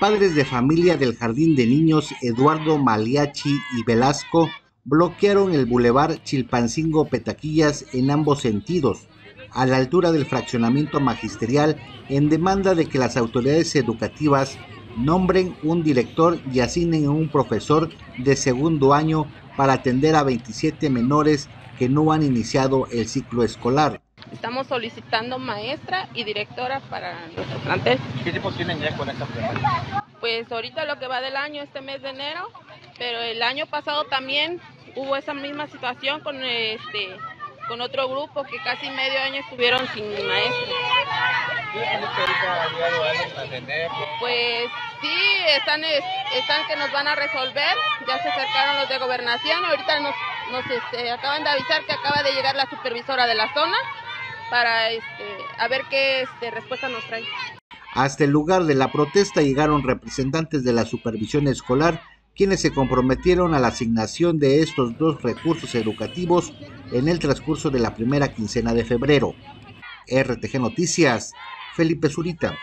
Padres de familia del Jardín de Niños Eduardo Maliachi y Velasco bloquearon el bulevar Chilpancingo-Petaquillas en ambos sentidos, a la altura del fraccionamiento Magisterial, en demanda de que las autoridades educativas nombren un director y asignen a un profesor de segundo año para atender a 27 menores que no han iniciado el ciclo escolar. Estamos solicitando maestra y directora para nuestro plantel. ¿Qué tiempos tienen ya con esta pregunta? Pues ahorita lo que va del año, este mes de enero, pero el año pasado también hubo esa misma situación con otro grupo que casi medio año estuvieron sin maestra. Pues sí, están que nos van a resolver, ya se acercaron los de gobernación, ahorita nos acaban de avisar que acaba de llegar la supervisora de la zona para a ver qué respuesta nos trae. Hasta el lugar de la protesta llegaron representantes de la supervisión escolar, quienes se comprometieron a la asignación de estos dos recursos educativos en el transcurso de la primera quincena de febrero. RTG Noticias, Felipe Zurita.